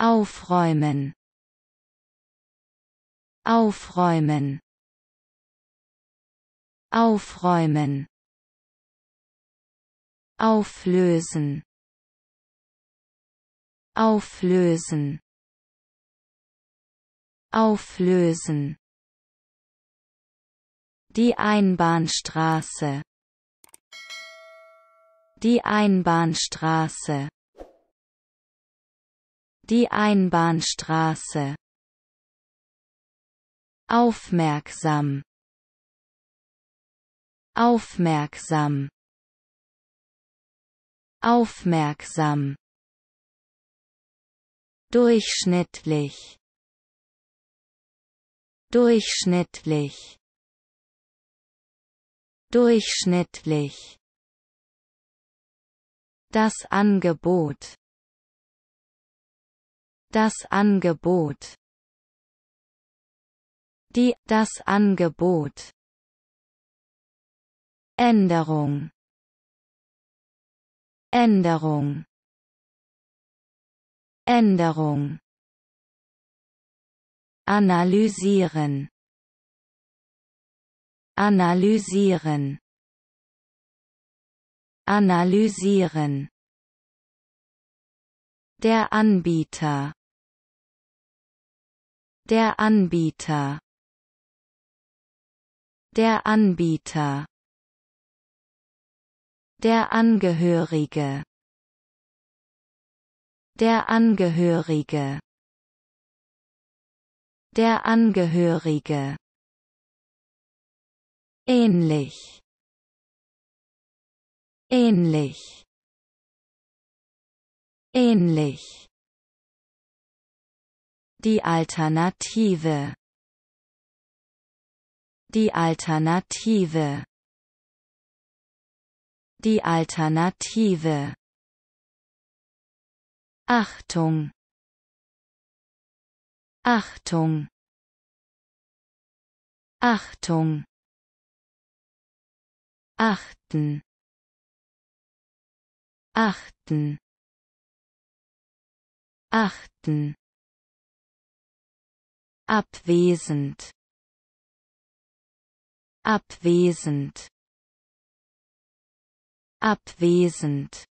Aufräumen. Aufräumen. Aufräumen. Auflösen. Auflösen. Auflösen. Die Einbahnstraße. Die Einbahnstraße. Die Einbahnstraße. Aufmerksam. Aufmerksam. Aufmerksam. Durchschnittlich. Durchschnittlich. Durchschnittlich. Das Angebot. Das Angebot. Die, das Angebot. Änderung. Änderung. Änderung. Analysieren. Analysieren. Analysieren. Der Anbieter. Der Anbieter. Der Anbieter. Der Angehörige. Der Angehörige. Der Angehörige. Ähnlich. Ähnlich. Ähnlich. Die Alternative. Die Alternative. Die Alternative. Achtung. Achtung. Achtung. Achten. Achten. Achten. Abwesend. Abwesend. Abwesend.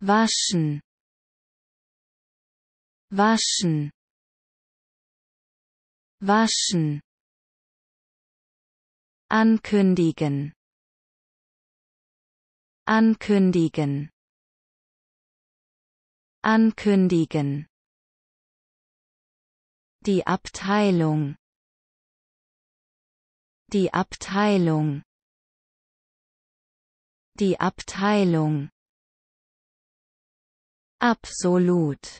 Waschen. Waschen. Waschen. Ankündigen. Ankündigen. Ankündigen. Die Abteilung. Die Abteilung. Die Abteilung. Absolut.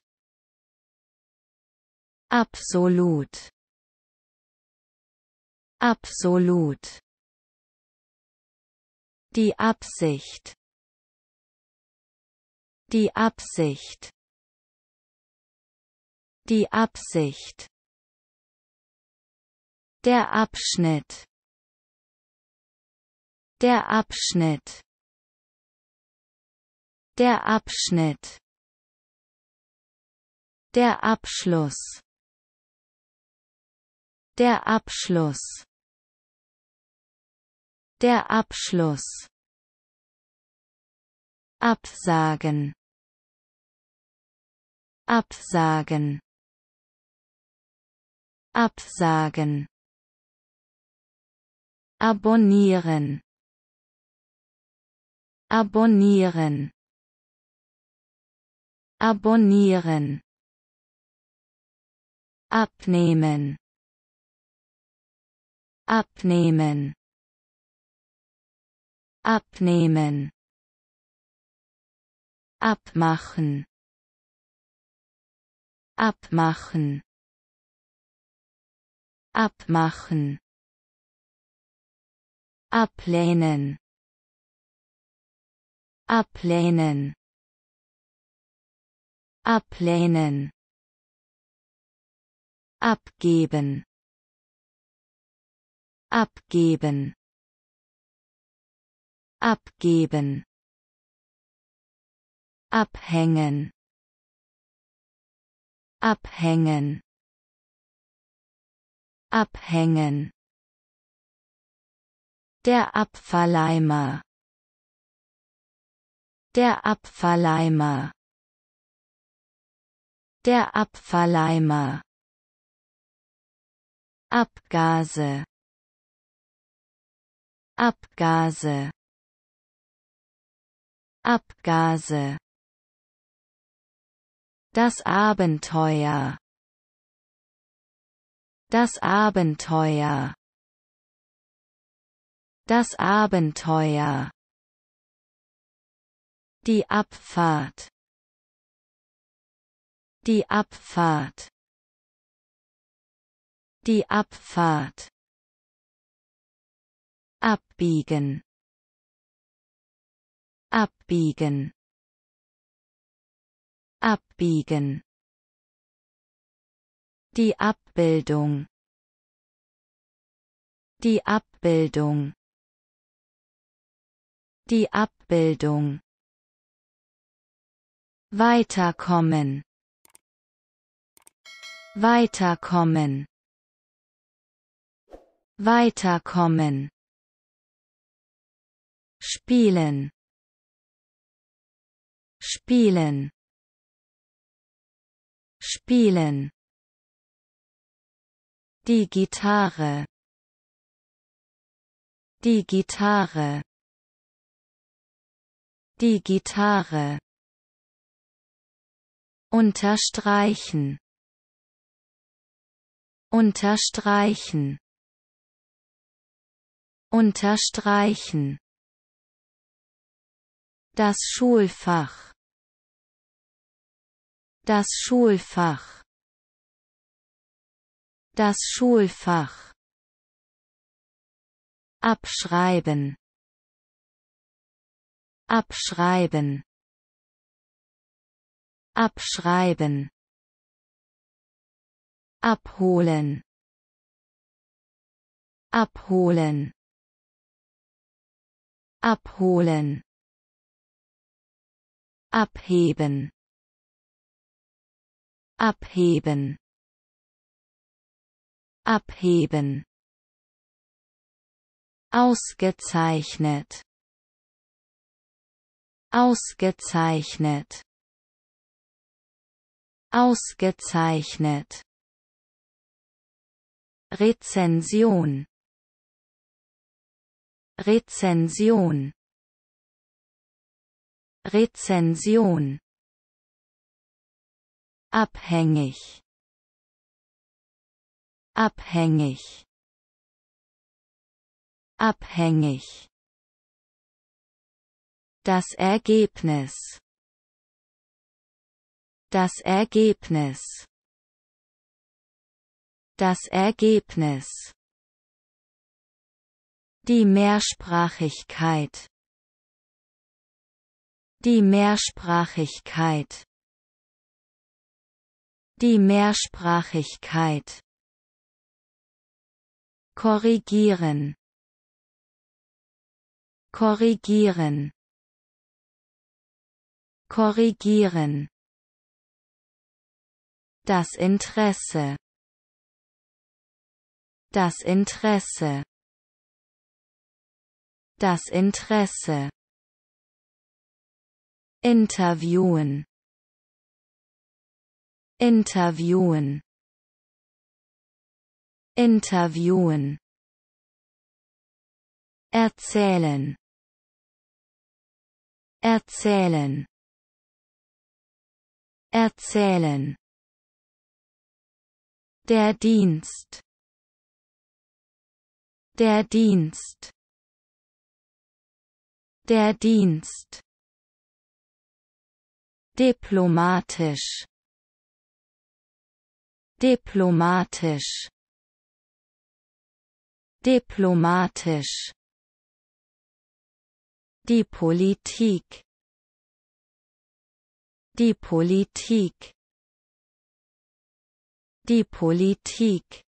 Absolut. Absolut. Die Absicht. Die Absicht. Die Absicht. Der Abschnitt. Der Abschnitt. Der Abschnitt. Der Abschluss. Der Abschluss. Der Abschluss. Absagen. Absagen. Absagen. Abonnieren. Abonnieren. Abonnieren. Abnehmen. Abnehmen. Abnehmen. Abmachen. Abmachen. Abmachen. Ablehnen. Ablehnen. Ablehnen. Abgeben. Abgeben. Abgeben. Abhängen. abhängen, abhängen. Der Abfalleimer, der Abfalleimer, der Abfalleimer. Abgase, Abgase, Abgase. Das Abenteuer, das Abenteuer, das Abenteuer. Die Abfahrt, die Abfahrt, die Abfahrt. Abbiegen, abbiegen, abbiegen. Die Abbildung, die Abbildung, die Abbildung. Weiterkommen, weiterkommen, weiterkommen. Spielen, spielen, spielen. Die Gitarre, die Gitarre, die Gitarre. Unterstreichen, unterstreichen, unterstreichen. Das Schulfach, das Schulfach, das Schulfach. Abschreiben, abschreiben, abschreiben. Abholen, abholen, abholen. Abheben, abheben, abheben. Ausgezeichnet, ausgezeichnet, ausgezeichnet. Rezension, Rezension, Rezension. Abhängig, abhängig, abhängig. Das Ergebnis, das Ergebnis, das Ergebnis. Die Mehrsprachigkeit, die Mehrsprachigkeit, die Mehrsprachigkeit. Korrigieren, korrigieren, korrigieren. Das Interesse, das Interesse, das Interesse. Interviewen, interviewen, interviewen. Erzählen, erzählen, erzählen. Der Dienst, der Dienst, der Dienst. Diplomatisch, diplomatisch, diplomatisch. Die Politik, die Politik, die Politik.